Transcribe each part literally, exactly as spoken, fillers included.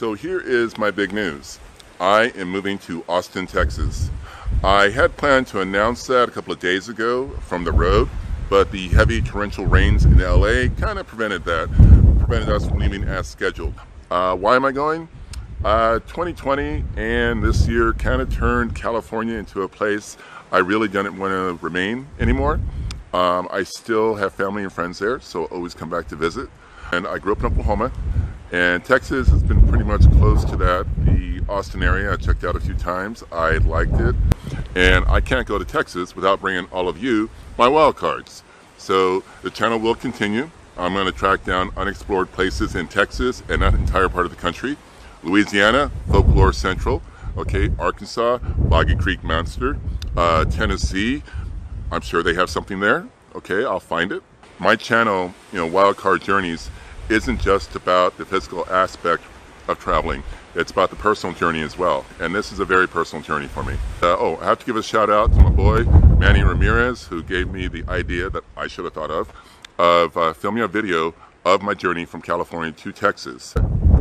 So here is my big news. I am moving to Austin, Texas. I had planned to announce that a couple of days ago from the road, but the heavy torrential rains in L A kind of prevented that, prevented us from leaving as scheduled. Uh, why am I going? Uh, twenty twenty and this year kind of turned California into a place I really didn't want to remain anymore. Um, I still have family and friends there, so always come back to visit. And I grew up in Oklahoma, and Texas has been pretty much close to that. The Austin area I checked out a few times. I liked it, and I can't go to Texas without bringing all of you my wild cards. So the channel will continue. I'm going to track down unexplored places in Texas and that entire part of the country. Louisiana, Folklore Central, okay, Arkansas, Boggy Creek Monster, uh, Tennessee. I'm sure they have something there. Okay, I'll find it. My channel, you know, Wild Card Journeys, isn't just about the physical aspect of traveling. It's about the personal journey as well. And this is a very personal journey for me. Uh, oh, I have to give a shout out to my boy, Manny Ramirez, who gave me the idea that I should have thought of, of uh, filming a video of my journey from California to Texas.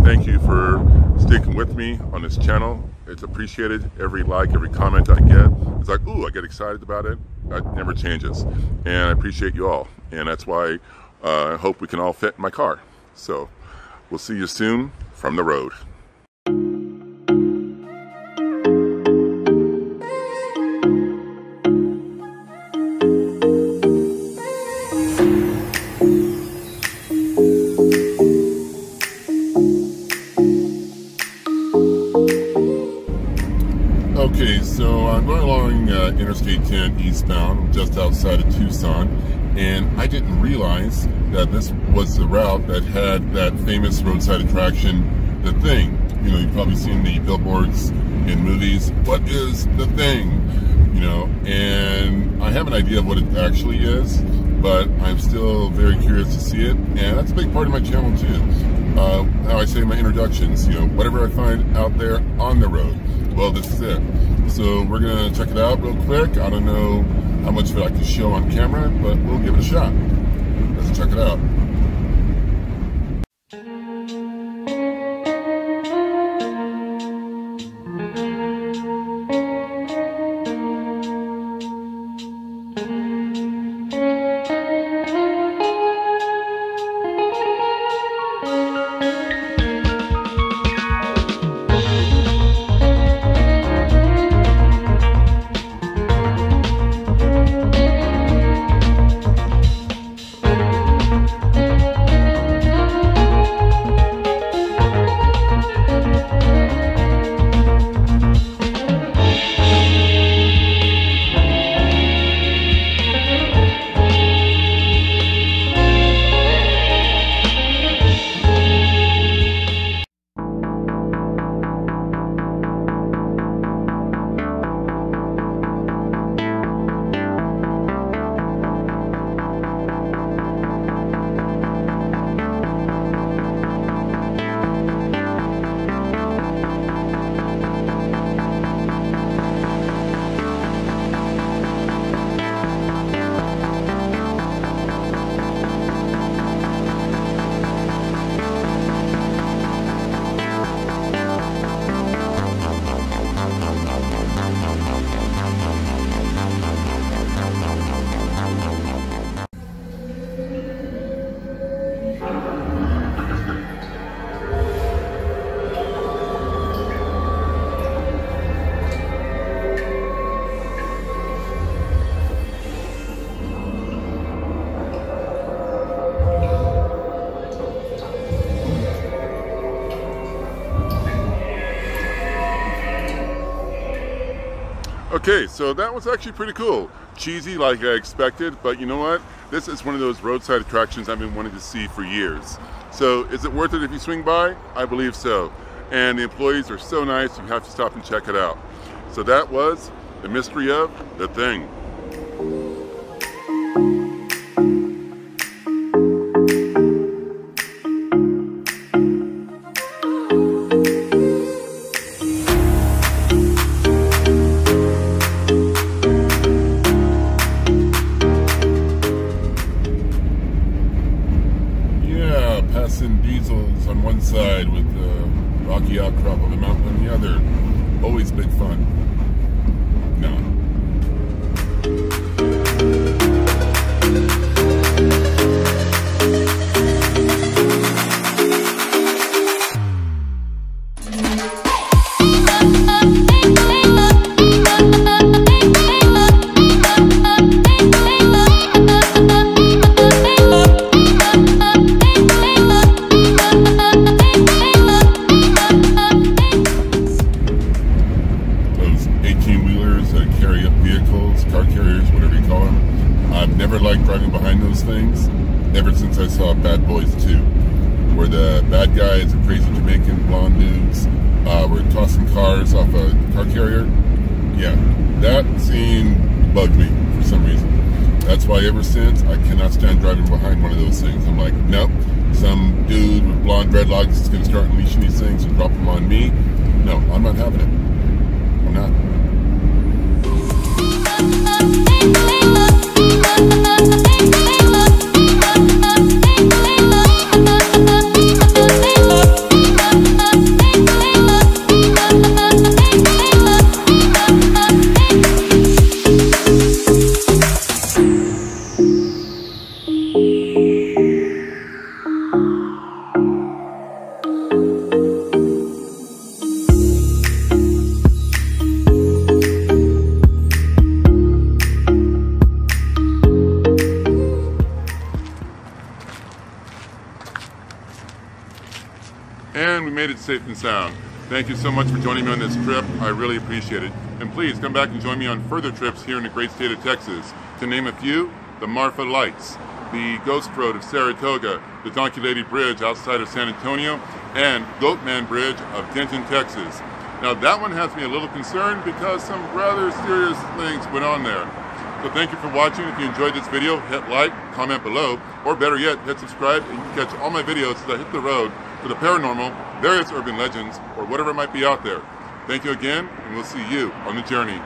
Thank you for sticking with me on this channel. It's appreciated. Every like, every comment I get, it's like, ooh, I get excited about it. That never changes. And I appreciate you all. And that's why uh, I hope we can all fit in my car. So we'll see you soon from the road. Okay, so I'm going along uh, Interstate ten eastbound, just outside of Tucson, and I didn't realize that this was the route that had that famous roadside attraction, The Thing. You know, you've probably seen the billboards in movies. What is The Thing? You know, and I have an idea of what it actually is, but I'm still very curious to see it, and that's a big part of my channel too. Uh, how I say my introductions, you know, whatever I find out there on the road. Well, this is it. So we're gonna check it out real quick. I don't know how much of it I can show on camera, but we'll give it a shot. Let's check it out. Okay, so that was actually pretty cool. Cheesy like I expected, but you know what? This is one of those roadside attractions I've been wanting to see for years. So is it worth it if you swing by? I believe so. And the employees are so nice, you have to stop and check it out. So that was the mystery of The Thing. car carriers, whatever you call them. I've never liked driving behind those things ever since I saw Bad Boys two, where the bad guys are crazy Jamaican blonde dudes uh, were tossing cars off a car carrier. Yeah, that scene bugged me for some reason. That's why ever since, I cannot stand driving behind one of those things. I'm like, nope, some dude with blonde dreadlocks is going to start unleashing these things and drop them on me. No, I'm not having it. I'm not. And we made it safe and sound. Thank you so much for joining me on this trip. I really appreciate it. And please come back and join me on further trips here in the great state of Texas. To name a few, the Marfa Lights, the Ghost Road of Saratoga, the Donkey Lady Bridge outside of San Antonio, and Goatman Bridge of Denton, Texas. Now that one has me a little concerned because some rather serious things went on there. So thank you for watching. If you enjoyed this video, hit like, comment below, or better yet, hit subscribe and you can catch all my videos as I hit the road for the paranormal, various urban legends, or whatever might be out there. Thank you again, and we'll see you on the journey.